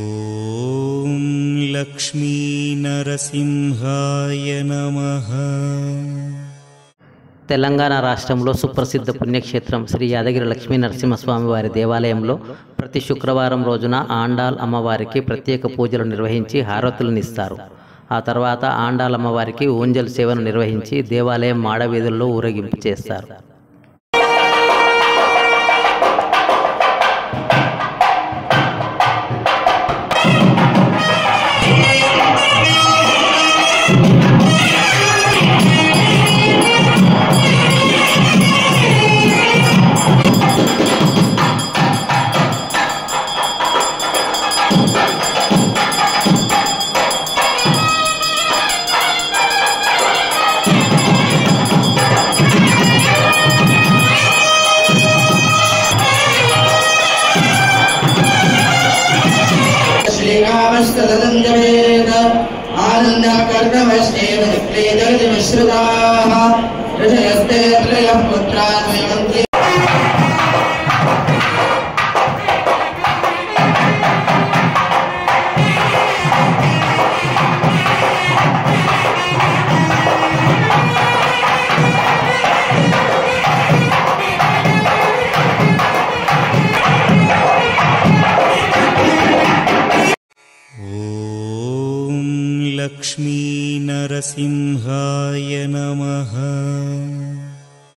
ఓం లక్ష్మీ నరసింహాయ నమః. తెలంగాణ రాష్ట్రంలో సుప్రసిద్ధ పుణ్యక్షేత్రం శ్రీ యాదగిరి లక్ష్మీ నరసింహస్వామి వారి దేవాలయంలో ప్రతి శుక్రవారం రోజున ఆండాల్ అమ్మవారికి ప్రత్యేక పూజలు నిర్వహించి హారతులను ఇస్తారు. ఆ తర్వాత ఆండాల్ అమ్మవారికి ఊంజల్ సేవను నిర్వహించి దేవాలయం మాడవీధుల్లో ఊరేగింపు చేస్తారు. లక్ష్మీ నరసింహ